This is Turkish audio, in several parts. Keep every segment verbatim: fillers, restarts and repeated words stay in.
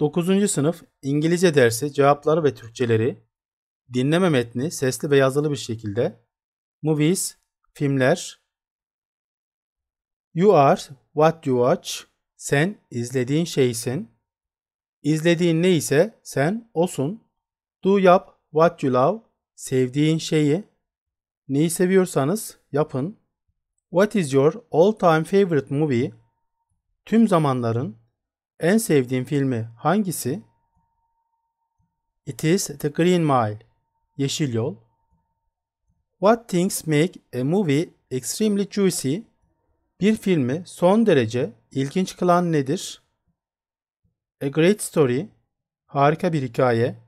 dokuzuncu sınıf İngilizce dersi cevapları ve Türkçeleri, dinleme metni sesli ve yazılı bir şekilde, movies, filmler, you are what you watch, sen izlediğin şeysin, izlediğin ne ise sen osun, do yap what you love, sevdiğin şeyi, neyi seviyorsanız yapın, what is your all time favorite movie, tüm zamanların en sevdiğin filmi hangisi? It is the Green Mile. Yeşil Yol. What things make a movie extremely juicy? Bir filmi son derece ilginç kılan nedir? A great story. Harika bir hikaye.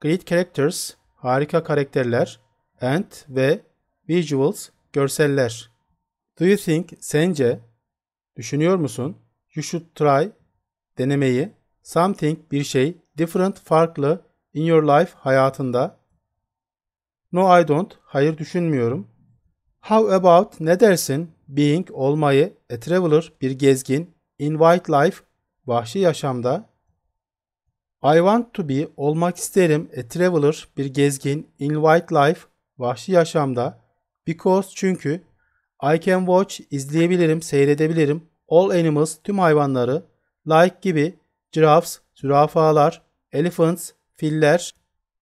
Great characters. Harika karakterler. And ve visuals. Görseller. Do you think? Sence. Düşünüyor musun? You should try. Denemeyi, something bir şey, different farklı, in your life hayatında. No I don't, hayır düşünmüyorum. How about ne dersin, being olmayı, a traveler bir gezgin, in wild life vahşi yaşamda. I want to be olmak isterim, a traveler bir gezgin, in wild life vahşi yaşamda. Because çünkü I can watch izleyebilirim, seyredebilirim, all animals tüm hayvanları. Like gibi, giraffes, zürafalar, elephants, filler,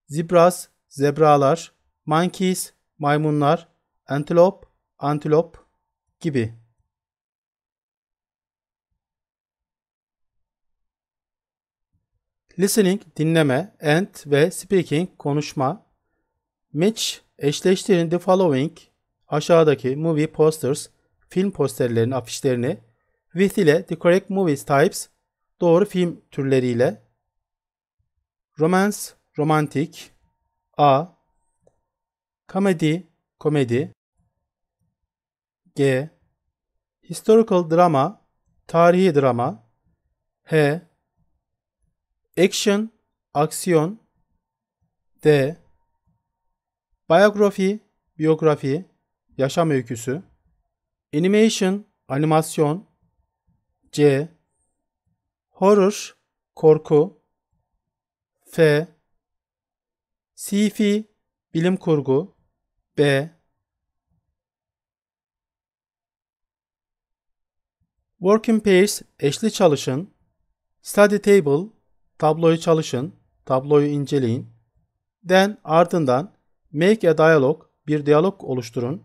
zebras, zebralar, monkeys, maymunlar, antelope, antilop gibi. Listening, dinleme, and ve speaking, konuşma. Match, eşleştirin the following, aşağıdaki movie posters, film posterlerinin afişlerini, with ile the correct movies types, doğru film türleriyle. Romance, romantik. A. Comedy, komedi. G. Historical drama, tarihi drama. H. Action, aksiyon. D. Biography, biyografi, yaşam öyküsü. Animation, animasyon. C. Horror, korku. F. Sci-fi, bilim kurgu. B. Work in pairs, eşli çalışın. Study table, tabloyu çalışın, tabloyu inceleyin. Then, ardından, make a dialogue, bir diyalog oluşturun.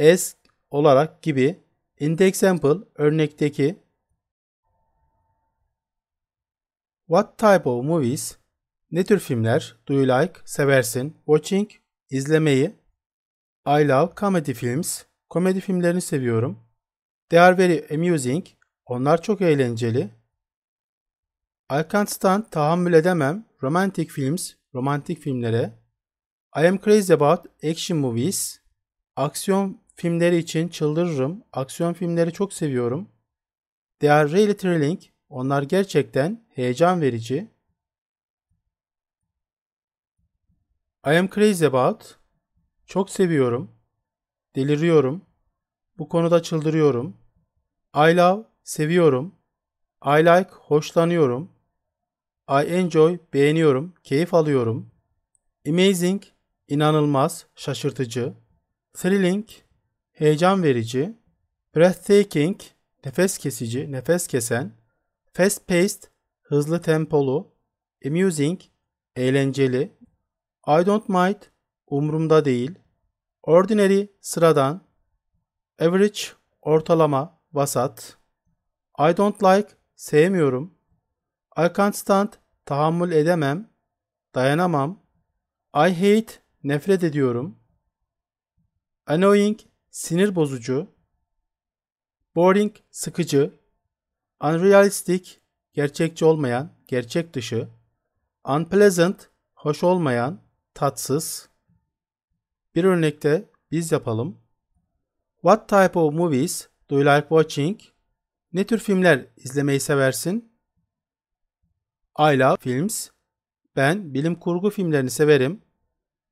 As, olarak gibi. In the example, örnekteki. What type of movies? Ne tür filmler? Do you like? Seversin. Watching? İzlemeyi. I love comedy films. Komedi filmlerini seviyorum. They are very amusing. Onlar çok eğlenceli. I can't stand. Tahammül edemem. Romantic films. Romantik filmlere. I am crazy about action movies. Aksiyon filmleri için çıldırırım. Aksiyon filmleri çok seviyorum. They are really thrilling. Onlar gerçekten heyecan verici. I am crazy about. Çok seviyorum. Deliriyorum. Bu konuda çıldırıyorum. I love. Seviyorum. I like. Hoşlanıyorum. I enjoy. Beğeniyorum. Keyif alıyorum. Amazing. İnanılmaz. Şaşırtıcı. Thrilling. Heyecan verici. Breathtaking. Nefes kesici. Nefes kesen. Fast-paced, hızlı tempolu. Amusing, eğlenceli. I don't mind, umurumda değil. Ordinary, sıradan. Average, ortalama, vasat. I don't like, sevmiyorum. I can't stand, tahammül edemem, dayanamam. I hate, nefret ediyorum. Annoying, sinir bozucu. Boring, sıkıcı. Unrealistic, gerçekçi olmayan, gerçek dışı. Unpleasant, hoş olmayan, tatsız. Bir örnekte biz yapalım. What type of movies do you like watching? Ne tür filmler izlemeyi seversin? I love films. Ben bilim kurgu filmlerini severim.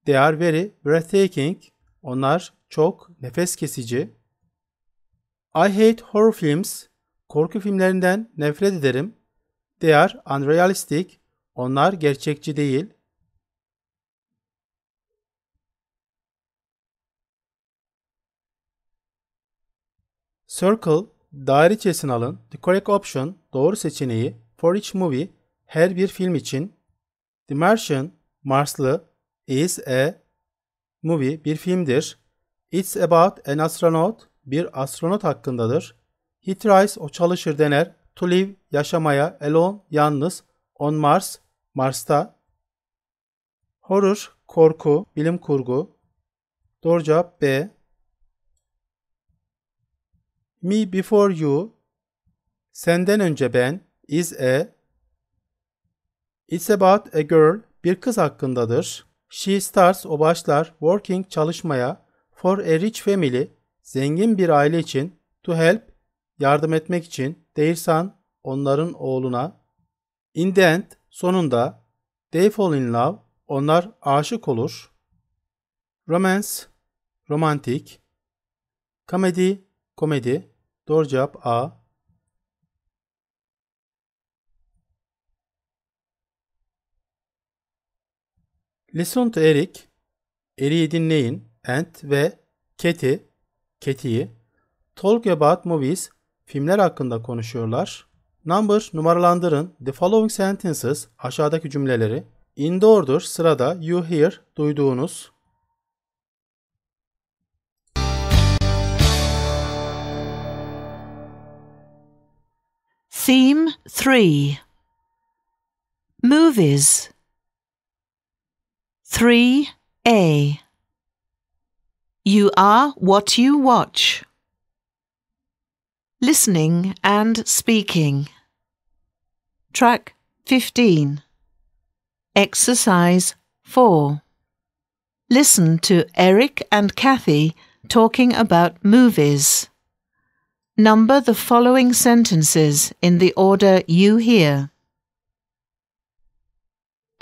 They are very breathtaking. Onlar çok nefes kesici. I hate horror films. Korku filmlerinden nefret ederim. They are unrealistic. Onlar gerçekçi değil. Circle, daire içerisine alın. The correct option, doğru seçeneği. For each movie, her bir film için. The Martian, Marslı. Is a movie, bir filmdir. It's about an astronaut, bir astronot hakkındadır. He tries, o çalışır dener. To live, yaşamaya. Alone, yalnız. On Mars, Mars'ta. Horror, korku, bilim kurgu. Doğru cevap B. Me Before You, senden önce ben, is a. It's about a girl, bir kız hakkındadır. She starts, o başlar, working, çalışmaya. For a rich family, zengin bir aile için. To help, yardım etmek için. Their son, onların oğluna. In the end, sonunda. They fall in love, onlar aşık olur. Romance, romantik. Comedy, komedi. Doğru cevap A. Listen to Eric, Eric'i dinleyin. And ve Katie, Katie'yi. Talk about movies, filmler hakkında konuşuyorlar. Number, numaralandırın. The following sentences, aşağıdaki cümleleri. In the order, sırada. You hear, duyduğunuz. Theme three. Movies. three A. You are what you watch. Listening and speaking. Track fifteen. Exercise four. Listen to Eric and Kathy talking about movies. Number the following sentences in the order you hear.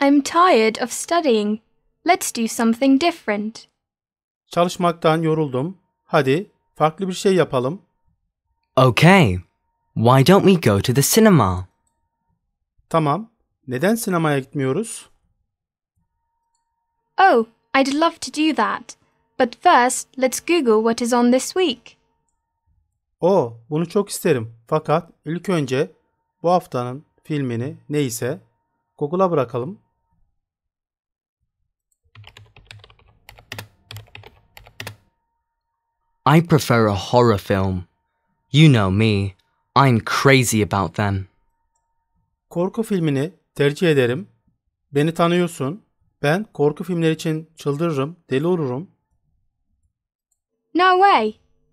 I'm tired of studying. Let's do something different. Çalışmaktan yoruldum. Hadi farklı bir şey yapalım. Okay. Why don't we go to the cinema? Tamam. Neden sinemaya gitmiyoruz? Oh, I'd love to do that. But first, let's Google what is on this week. Oh, bunu çok isterim. Fakat ilk önce bu haftanın filmini neyse Google'a bırakalım. I prefer a horror film. You know me. I'm crazy about them. Korku filmini tercih ederim. Beni tanıyorsun. Ben korku filmleri için çıldırırım, deli olurum. No way.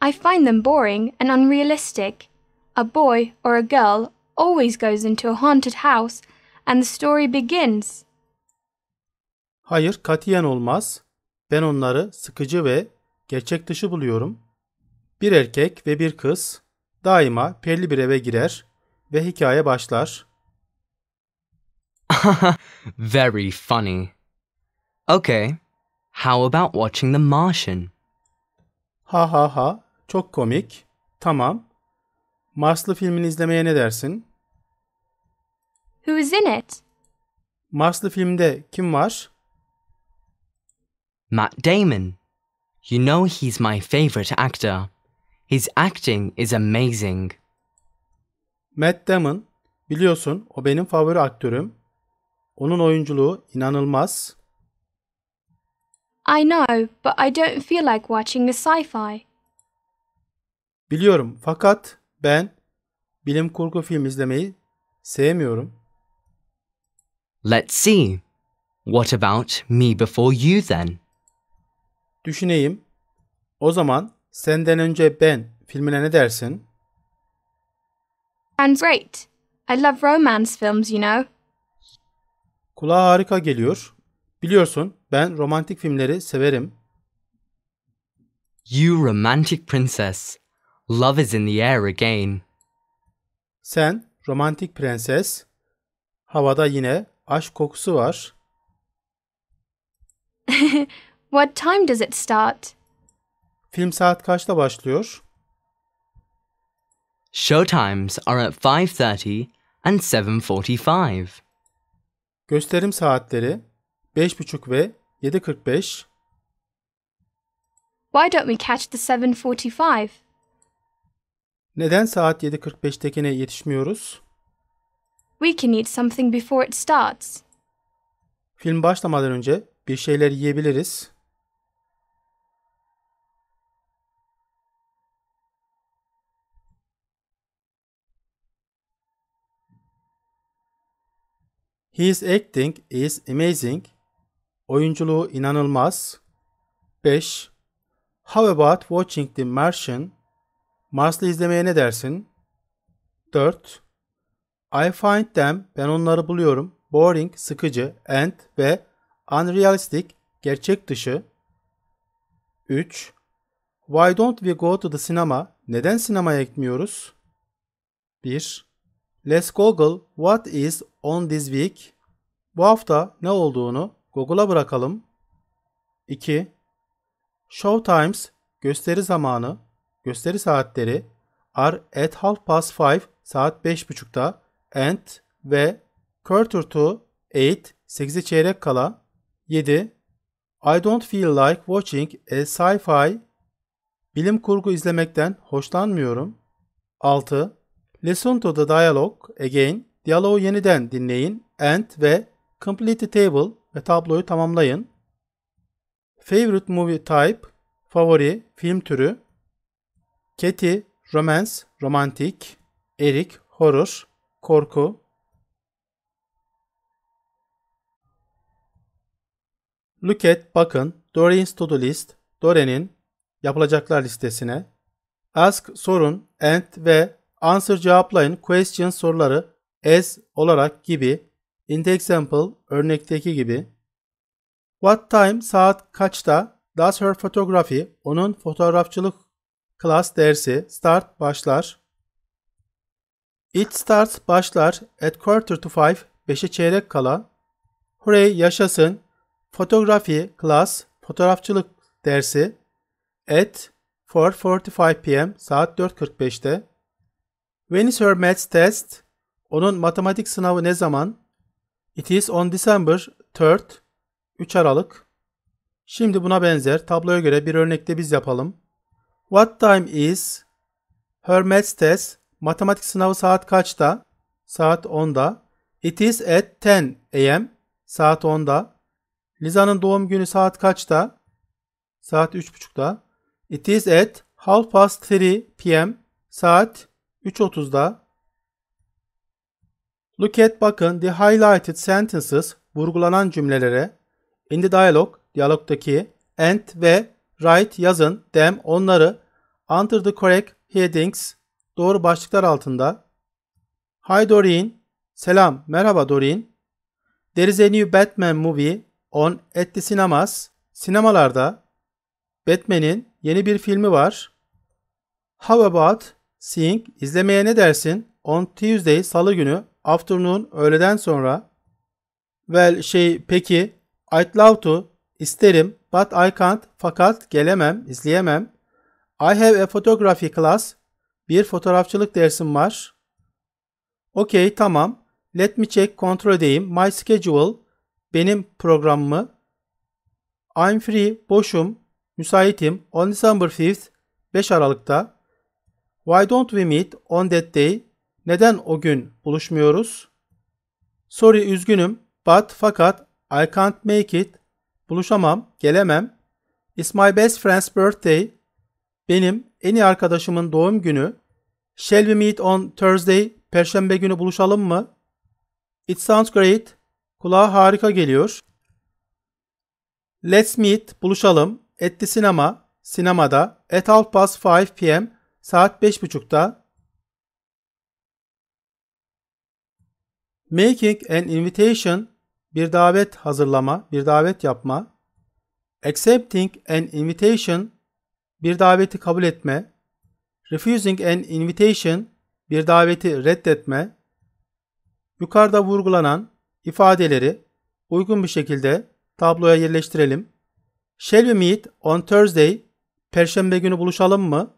I find them boring and unrealistic. A boy or a girl always goes into a haunted house and the story begins. Hayır, katiyen olmaz. Ben onları sıkıcı ve gerçek dışı buluyorum. Bir erkek ve bir kız daima perili bir eve girer ve hikaye başlar. Very funny. Okay, how about watching The Martian? Ha ha ha, çok komik. Tamam. Marslı filmini izlemeye ne dersin? Who's in it? Marslı filmde kim var? Matt Damon. You know he's my favorite actor. His acting is amazing. Matt Damon, biliyorsun o benim favori aktörüm. Onun oyunculuğu inanılmaz. I know, but I don't feel like watching a sci-fi. Biliyorum, fakat ben bilim kurgu film izlemeyi sevmiyorum. Let's see. What about Me Before You then? Düşüneyim. O zaman senden önce ben filmine ne dersin? Sounds great. I love romance films, you know. Kulağa harika geliyor. Biliyorsun ben romantik filmleri severim. You romantic princess. Love is in the air again. Sen romantik prenses. Havada yine aşk kokusu var. What time does it start? Film saat kaçta başlıyor? Show times are at five thirty and seven forty-five. Gösterim saatleri beş buçuk ve yedi kırk beş. Why don't we catch the seven forty-five? Neden saat yedi kırk beş'tekine yetişmiyoruz? We can eat something before it starts. Film başlamadan önce bir şeyler yiyebiliriz. His acting is amazing. Oyunculuğu inanılmaz. beş. How about watching The Martian? Marslı izlemeye ne dersin? dört. I find them, ben onları buluyorum, boring, sıkıcı, and ve unrealistic, gerçek dışı. üç. Why don't we go to the cinema? Neden sinemaya gitmiyoruz? bir. Let's Google what is on this week. Bu hafta ne olduğunu Google'a bırakalım. iki. Showtimes, gösteri zamanı, gösteri saatleri are at half past five, saat beş buçukta and ve quarter to eight, sekize çeyrek kala. yedi. I don't feel like watching a sci-fi. Bilim kurgu izlemekten hoşlanmıyorum. altı. Listen to the dialogue again. Diyaloğu yeniden dinleyin. And ve complete the table ve tabloyu tamamlayın. Favorite movie type. Favori film türü. Katie romance, romantik. Eric horror, korku. Look at, bakın. Doreen's to-do list. Doreen'in yapılacaklar listesine. Ask, sorun. And ve answer, cevaplayın. Question, soruları. As, olarak, gibi. In the example, örnekteki gibi. What time, saat kaçta? Does her photography, onun fotoğrafçılık class dersi start, başlar. It starts, başlar at quarter to five, beşe çeyrek kala. Hooray, yaşasın. Photography class, fotoğrafçılık dersi at four forty-five p m, saat dört kırk beş'te. When is her maths test? Onun matematik sınavı ne zaman? It is on December third, üç Aralık. Şimdi buna benzer tabloya göre bir örnekte biz yapalım. What time is her maths test? Matematik sınavı saat kaçta? Saat on'da. It is at ten a m, saat on'da. Liza'nın doğum günü saat kaçta? Saat üç buçuk'ta. It is at half past three p m, saat üç otuz'da. Look at, bakın. The highlighted sentences, vurgulanan cümlelere. In the dialogue, diyalogdaki. And ve write, yazın. Them, onları. Under the correct headings, doğru başlıklar altında. Hi Doreen, selam, merhaba Doreen. There is a new Batman movie on at the cinemas, sinemalarda. Batman'in yeni bir filmi var. How about seeing, izlemeye ne dersin? On Tuesday, salı günü. Afternoon, öğleden sonra. Well, şey, peki. I'd love to, isterim. But I can't, fakat gelemem, izleyemem. I have a photography class, bir fotoğrafçılık dersim var. Okay, tamam. Let me check, kontrol edeyim. My schedule, benim programımı. I'm free, boşum, müsaitim. On December fifth, beş Aralık'ta. Why don't we meet on that day? Neden o gün buluşmuyoruz? Sorry, üzgünüm, but, fakat, I can't make it, buluşamam, gelemem. It's my best friend's birthday, benim en iyi arkadaşımın doğum günü. Shall we meet on Thursday, perşembe günü buluşalım mı? It sounds great, kulağa harika geliyor. Let's meet, buluşalım, at the cinema, sinemada, at half past five p m, saat beş buçuk'ta. Making an invitation, bir davet hazırlama, bir davet yapma. Accepting an invitation, bir daveti kabul etme. Refusing an invitation, bir daveti reddetme. Yukarıda vurgulanan ifadeleri uygun bir şekilde tabloya yerleştirelim. Shall we meet on Thursday? Perşembe günü buluşalım mı?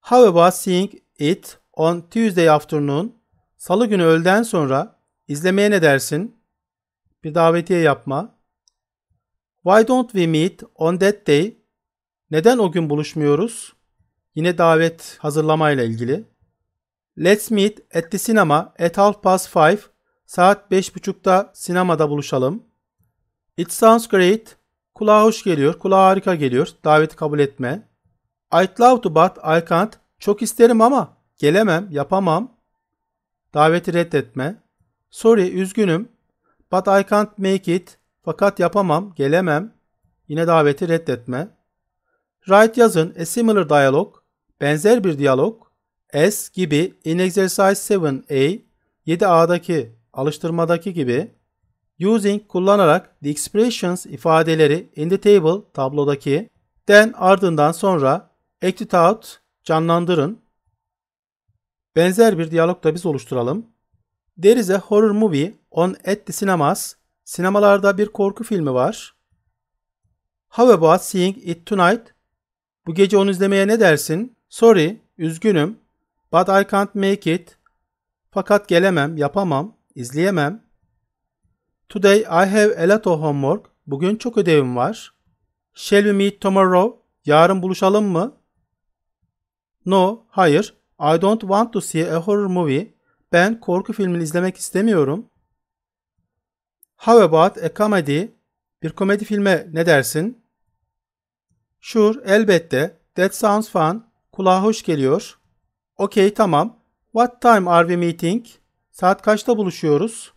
How about seeing it on Tuesday afternoon? Salı günü öğleden sonra izlemeye ne dersin? Bir davetiye yapma. Why don't we meet on that day? Neden o gün buluşmuyoruz? Yine davet hazırlamayla ilgili. Let's meet at the cinema at half past five. Saat beş buçukta sinemada buluşalım. It sounds great. Kulağa hoş geliyor. Kulağa harika geliyor. Daveti kabul etme. I'd love to but I can't. Çok isterim ama gelemem, yapamam. Daveti reddetme. Sorry, üzgünüm. But I can't make it. Fakat yapamam, gelemem. Yine daveti reddetme. Write yazın. A similar dialogue. Benzer bir diyalog. As gibi in exercise seven A, yedi A'daki alıştırmadaki gibi. Using kullanarak the expressions ifadeleri in the table tablodaki. Then ardından sonra act it out canlandırın. Benzer bir diyalog da biz oluşturalım. There is a horror movie on at the cinemas. Sinemalarda bir korku filmi var. How about seeing it tonight? Bu gece onu izlemeye ne dersin? Sorry, üzgünüm. But I can't make it. Fakat gelemem, yapamam, izleyemem. Today I have a lot of homework. Bugün çok ödevim var. Shall we meet tomorrow? Yarın buluşalım mı? No, hayır. I don't want to see a horror movie. Ben korku filmini izlemek istemiyorum. How about a comedy? Bir komedi filme ne dersin? Sure, elbette. That sounds fun. Kulağa hoş geliyor. Okay, tamam. What time are we meeting? Saat kaçta buluşuyoruz?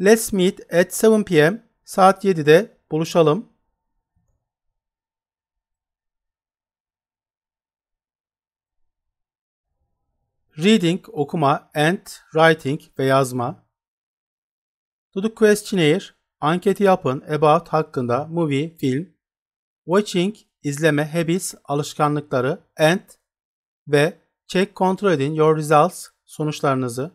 Let's meet at seven P M Saat yedide buluşalım. Reading, okuma, and writing ve yazma. To the questionnaire, anketi yapın, about hakkında, movie, film. Watching, izleme, habits, alışkanlıkları, and ve check, kontrol edin, your results, sonuçlarınızı.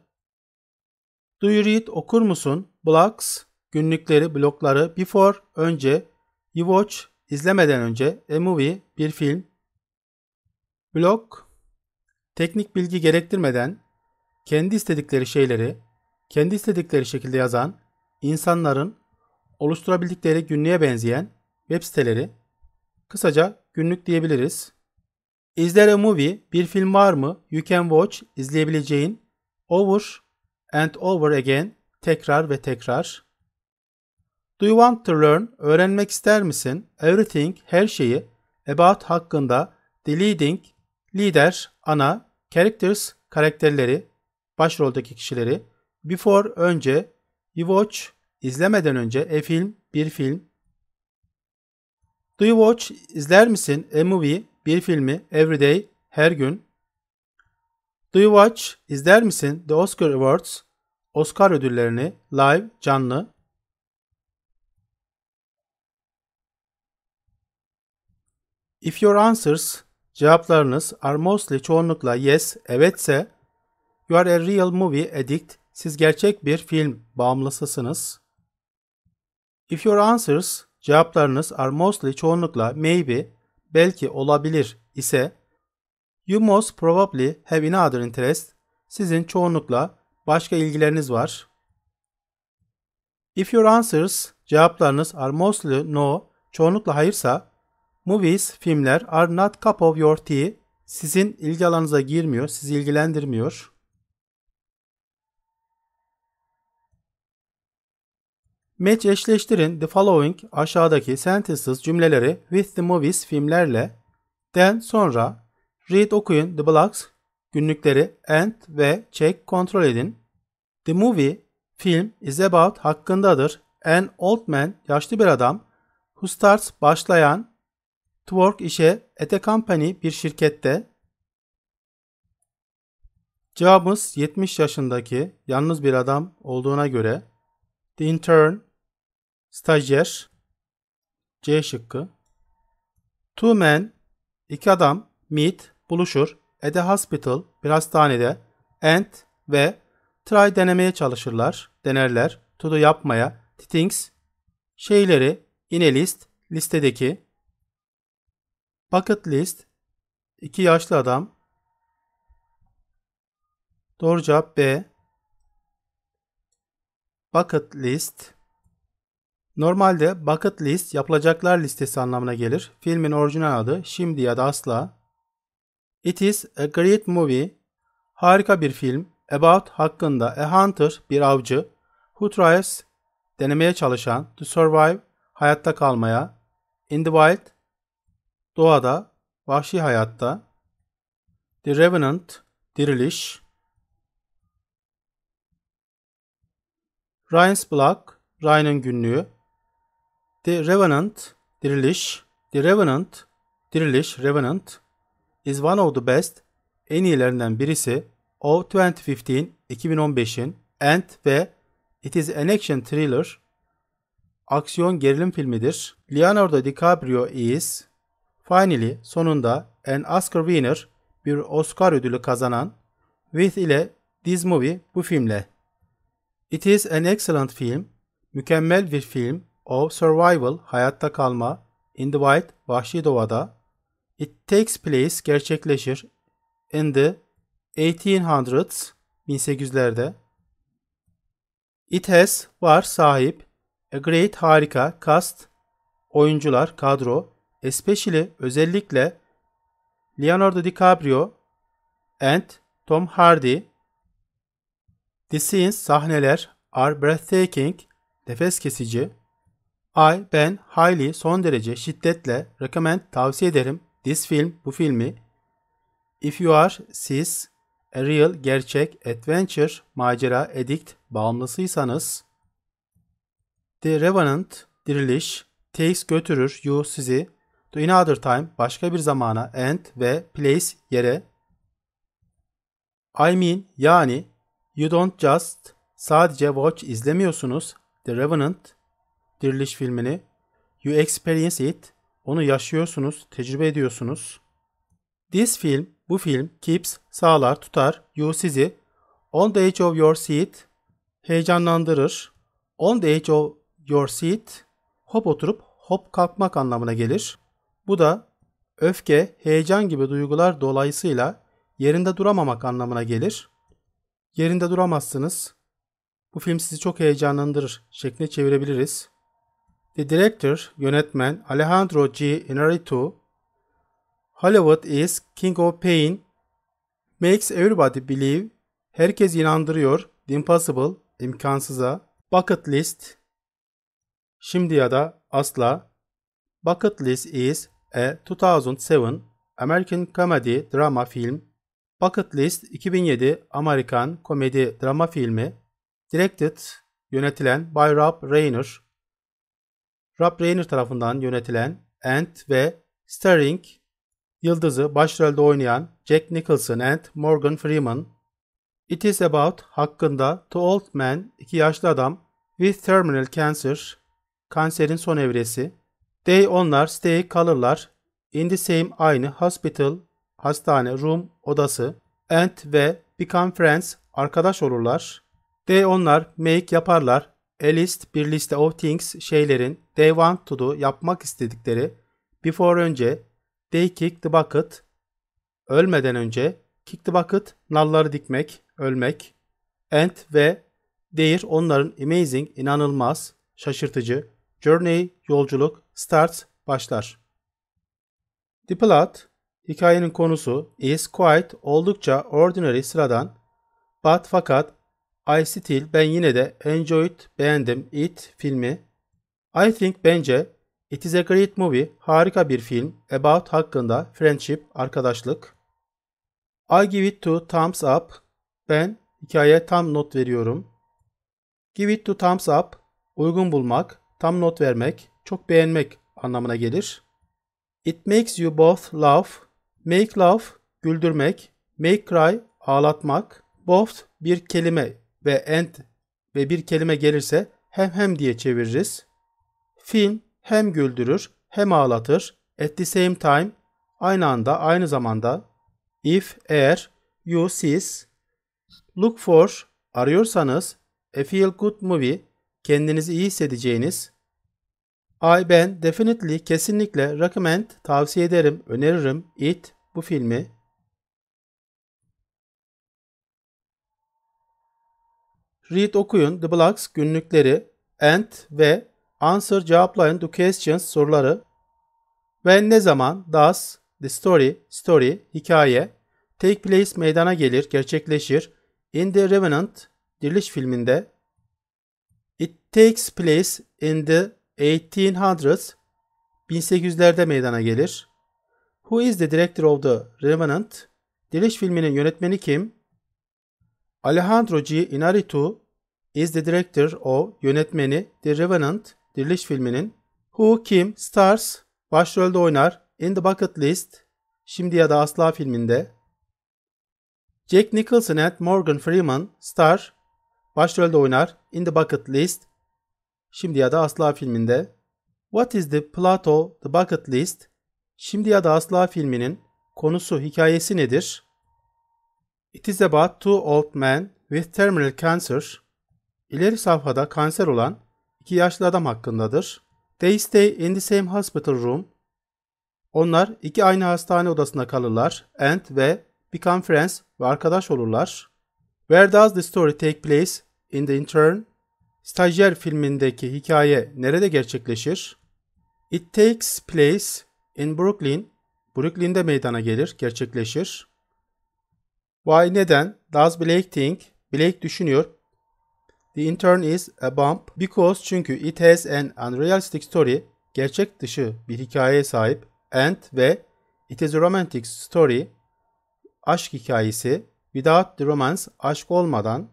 Do you read, okur musun? Blogs, günlükleri, blogları, before, önce, you watch, izlemeden önce, a movie, bir film. Blog, teknik bilgi gerektirmeden, kendi istedikleri şeyleri, kendi istedikleri şekilde yazan, insanların oluşturabildikleri günlüğe benzeyen web siteleri, kısaca günlük diyebiliriz. Is there a movie? Bir film var mı? You can watch, izleyebileceğin. Over and over again, tekrar ve tekrar. Do you want to learn? Öğrenmek ister misin? Everything, her şeyi. About, hakkında. The leading, lider, ana. Characters, karakterleri, başroldeki kişileri. Before, önce. You watch, izlemeden önce. A film, bir film. Do you watch, izler misin? A movie, bir filmi. Every day, her gün. Do you watch, izler misin? The Oscar Awards, Oscar ödüllerini. Live, canlı. If your answers, cevaplarınız are mostly, çoğunlukla yes, evetse, you are a real movie addict. Siz gerçek bir film bağımlısısınız. If your answers, cevaplarınız are mostly, çoğunlukla maybe, belki, olabilir ise, you most probably have another interest. Sizin çoğunlukla başka ilgileriniz var. If your answers, cevaplarınız are mostly no, çoğunlukla hayırsa, movies, filmler are not cup of your tea. Sizin ilgi alanınıza girmiyor, sizi ilgilendirmiyor. Match, eşleştirin the following, aşağıdaki sentences, cümleleri with the movies, filmlerle. Then, sonra. Read, okuyun the blogs, günlükleri, and ve check, kontrol edin. The movie, film, is about, hakkındadır. An old man, yaşlı bir adam, who starts, başlayan, to work, işe, at a company, bir şirkette. Cevabımız yetmiş yaşındaki yalnız bir adam olduğuna göre The Intern, stajyer, C şıkkı. Two men, iki adam, meet, buluşur, at a hospital, bir hastanede, and ve try, denemeye çalışırlar, denerler, to do, yapmaya, things, şeyleri, in a list, listedeki. Bucket list, iki yaşlı adam. Doğru cevap B. Bucket list Normalde bucket list yapılacaklar listesi anlamına gelir. Filmin orijinal adı Şimdi ya da Asla. It is a great movie. Harika bir film. About hakkında a hunter bir avcı. Who tries denemeye çalışan. To survive hayatta kalmaya. In the wild doğada vahşi hayatta. The Revenant diriliş. Ryan's Block Ryan'ın günlüğü. The Revenant diriliş. The Revenant diriliş. Revenant is one of the best en iyilerinden birisi of twenty fifteen iki bin on beşin and ve it is an action thriller aksiyon gerilim filmidir. Leonardo DiCaprio is finally sonunda an Oscar winner bir Oscar ödülü kazanan with ile this movie bu filmle. It is an excellent film mükemmel bir film of survival hayatta kalma in the wild vahşi doğada. It takes place gerçekleşir in the eighteen hundreds bin sekiz yüzlerde. It has var sahip a great harika cast oyuncular kadro especially özellikle Leonardo DiCaprio and Tom Hardy. The scenes sahneler are breathtaking nefes kesici. I ben highly son derece şiddetle recommend tavsiye ederim this film bu filmi. If you are siz a real gerçek adventure macera addict bağımlısıysanız. The Revenant diriliş takes götürür you sizi to another time başka bir zamana and ve place yere. I mean yani you don't just sadece watch izlemiyorsunuz The Revenant diriliş filmini. You experience it onu yaşıyorsunuz tecrübe ediyorsunuz. This film bu film keeps sağlar tutar you sizi on the edge of your seat heyecanlandırır. On the edge of your seat hop oturup hop kalkmak anlamına gelir. Bu da öfke, heyecan gibi duygular dolayısıyla yerinde duramamak anlamına gelir. Yerinde duramazsınız. Bu film sizi çok heyecanlandırır şekline çevirebiliriz. The director, yönetmen Alejandro G. Iñárritu, Hollywood is king of pain, makes everybody believe, herkes inandırıyor, the impossible, imkansıza, bucket list, şimdi ya da asla. Bucket List is a two thousand seven American comedy drama film. Bucket List iki bin yedi Amerikan komedi drama filmi. Directed, yönetilen by Rob Reiner. Rob Reiner tarafından yönetilen and ve starring, yıldızı başrolde oynayan Jack Nicholson and Morgan Freeman. It is about hakkında two old men, iki yaşlı adam with terminal cancer, kanserin son evresi. They onlar stay kalırlar in the same aynı hospital, hastane, room, odası and ve become friends, arkadaş olurlar. They onlar make yaparlar a list bir liste of things şeylerin they want to do yapmak istedikleri before önce they kick the bucket ölmeden önce kick the bucket nalları dikmek, ölmek and ve their onların amazing inanılmaz, şaşırtıcı journey yolculuk starts başlar. The plot hikayenin konusu is quite oldukça ordinary sıradan but fakat I still ben yine de enjoyed beğendim it filmi. I think bence it is a great movie harika bir film about hakkında friendship arkadaşlık. I give it two thumbs up ben hikayeye tam not veriyorum. Give it two thumbs up uygun bulmak tam not vermek, çok beğenmek anlamına gelir. It makes you both laugh. Make laugh, güldürmek. Make cry, ağlatmak. Both bir kelime ve and ve bir kelime gelirse hem hem diye çeviririz. Film hem güldürür hem ağlatır. At the same time, aynı anda, aynı zamanda. If, eğer, you, siz. Look for, arıyorsanız. A feel good movie, kendinizi iyi hissedeceğiniz. I ben definitely kesinlikle recommend tavsiye ederim, öneririm it bu filmi. Read okuyun The Blocks günlükleri and ve Answer cevaplayın to questions soruları ve ne zaman does the story story hikaye take place meydana gelir gerçekleşir in The Revenant diriliş filminde it takes place in the eighteen hundreds bin sekiz yüzlerde meydana gelir. Who is the director of The Revenant diriliş filminin yönetmeni kim? Alejandro G. Iñárritu is the director of yönetmeni The Revenant diriliş filminin. Who kim stars başrolde oynar in the Bucket List şimdi ya da asla filminde. Jack Nicholson and Morgan Freeman star başrolde oynar in the Bucket List şimdi ya da asla filminde. What is the plot of the Bucket List şimdi ya da asla filminin konusu hikayesi nedir? It is about two old men with terminal cancer. İleri safhada kanser olan iki yaşlı adam hakkındadır. They stay in the same hospital room. Onlar iki aynı hastane odasında kalırlar and ve become friends ve arkadaş olurlar. Where does the story take place in The Intern? Stajyer filmindeki hikaye nerede gerçekleşir? It takes place in Brooklyn. Brooklyn'de meydana gelir, gerçekleşir. Why neden? Does Blake think? Blake düşünüyor. The intern is a bump because çünkü it has an unrealistic story. Gerçek dışı bir hikayeye sahip and ve it is a romantic story. Aşk hikayesi without the romance aşk olmadan.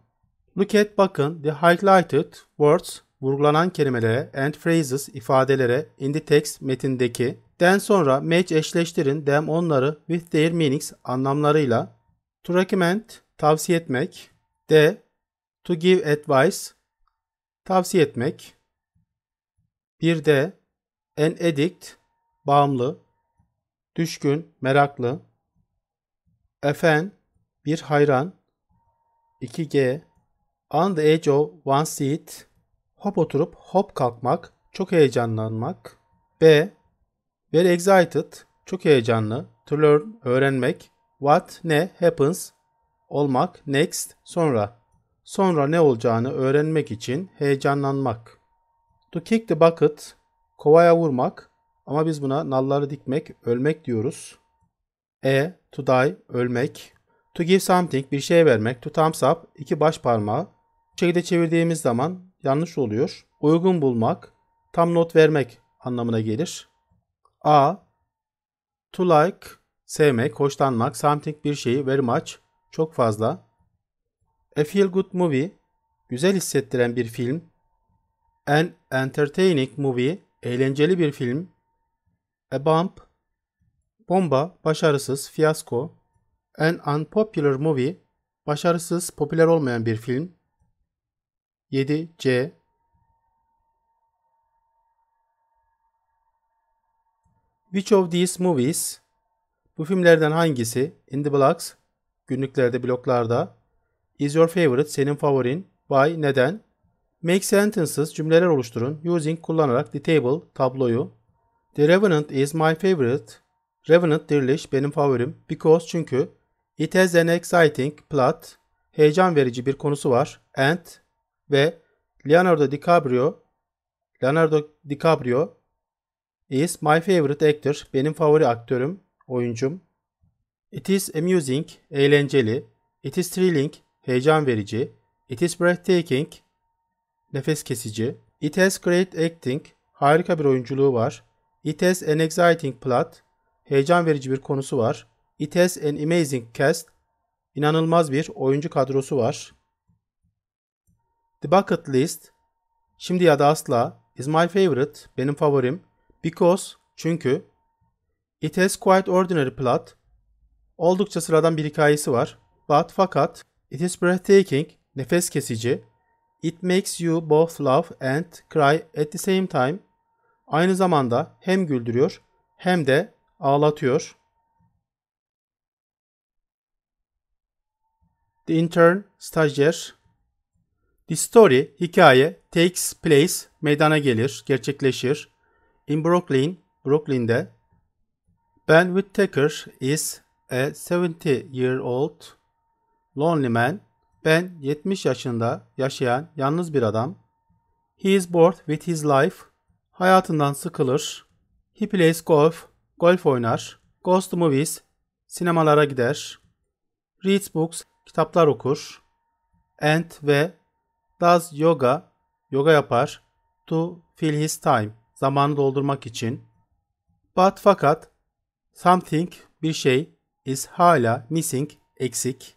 Look at bakın the highlighted words vurgulanan kelimelere and phrases ifadelere in the text metindeki. Den sonra match eşleştirin them onları with their meanings anlamlarıyla. To recommend tavsiye etmek. D. To give advice tavsiye etmek. Bir de an addict bağımlı, düşkün, meraklı. A fan bir hayran. iki G on the edge of one seat hop oturup hop kalkmak, çok heyecanlanmak. B. Very excited çok heyecanlı. To learn öğrenmek. What ne happens olmak. Next sonra. Sonra ne olacağını öğrenmek için heyecanlanmak. To kick the bucket kovaya vurmak ama biz buna nalları dikmek, ölmek diyoruz. E. To die ölmek. To give something bir şey vermek. To thumbs up iki baş parmağı. Bu şekilde çevirdiğimiz zaman yanlış oluyor. Uygun bulmak tam not vermek anlamına gelir. A. To like sevmek, hoşlanmak. Something bir şeyi very much çok fazla. A feel good movie güzel hissettiren bir film. An entertaining movie eğlenceli bir film. A bump bomba, başarısız, fiyasko. An unpopular movie başarısız, popüler olmayan bir film. yedi C Which of these movies bu filmlerden hangisi in the blogs günlüklerde, bloglarda is your favorite senin favorin why neden make sentences cümleler oluşturun using kullanarak the table tabloyu The Revenant is my favorite Revenant diriliş benim favorim because çünkü it has an exciting plot heyecan verici bir konusu var and ve Leonardo DiCaprio Leonardo DiCaprio is my favorite actor benim favori aktörüm oyuncum. It is amusing eğlenceli. It is thrilling heyecan verici. It is breathtaking nefes kesici. It has great acting harika bir oyunculuğu var. It has an exciting plot heyecan verici bir konusu var. It has an amazing cast inanılmaz bir oyuncu kadrosu var. The Bucket List şimdi ya da asla is my favorite benim favorim because çünkü it has quite ordinary plot oldukça sıradan bir hikayesi var but fakat it is breathtaking nefes kesici it makes you both laugh and cry at the same time aynı zamanda hem güldürüyor hem de ağlatıyor. The Intern stajyer The story, hikaye, takes place, meydana gelir, gerçekleşir. In Brooklyn, Brooklyn'de. Ben Whittaker is a seventy year old lonely man. Ben yetmiş yaşında yaşayan yalnız bir adam. He is bored with his life. hayatından sıkılır, he plays golf, golf oynar, goes to movies, sinemalara gider, reads books, kitaplar okur, and ve does yoga, yoga yapar, to fill his time, zamanı doldurmak için. But, fakat, something, bir şey, is hala missing, eksik.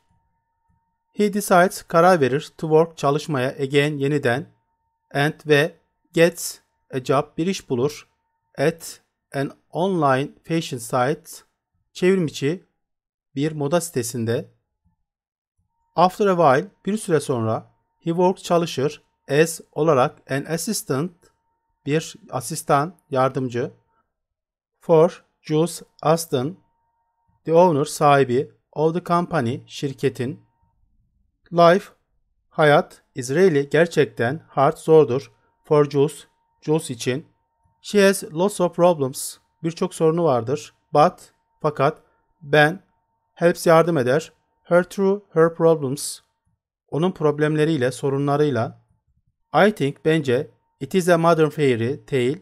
He decides, karar verir, to work, çalışmaya, again, yeniden, and ve gets a job, bir iş bulur, at an online fashion site, çevrimiçi, bir moda sitesinde. After a while, bir süre sonra, he works, çalışır, as, olarak, an assistant, bir asistan, yardımcı, for, Jules Aston, the owner, sahibi, of the company, şirketin. Life, hayat, is really, gerçekten, hard, zordur, for Jules, Jules için. She has lots of problems, birçok sorunu vardır, but, fakat, Ben, helps, yardım eder, her through her problems, onun problemleriyle, sorunlarıyla. I think, bence, it is a modern fairy tale,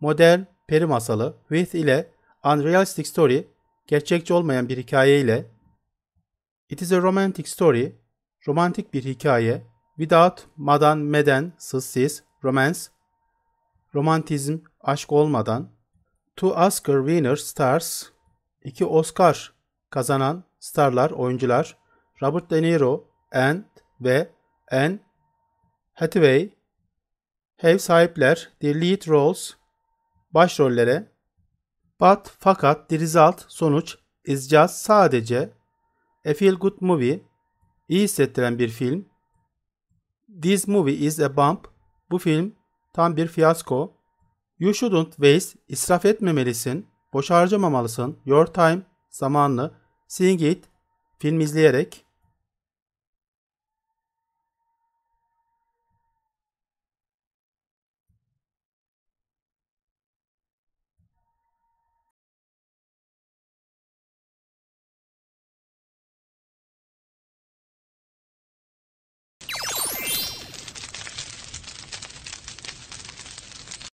modern peri masalı, with ile unrealistic story, gerçekçi olmayan bir hikaye ile. It is a romantic story, romantik bir hikaye, without, madan, meden, sızsız, romance, romantizm, aşk olmadan. Two Oscar winner stars, iki Oscar kazanan starlar, oyuncular, Robert De Niro and ve Anne Hathaway, have, sahipler, the lead roles, başrollere. But, fakat, the result, sonuç, is just, sadece, a feel good movie, iyi hissettiren bir film. This movie is a bump, bu film tam bir fiyasko. You shouldn't waste, israf etmemelisin, boş harcamamalısın, your time, zamanını, seeing it, film izleyerek.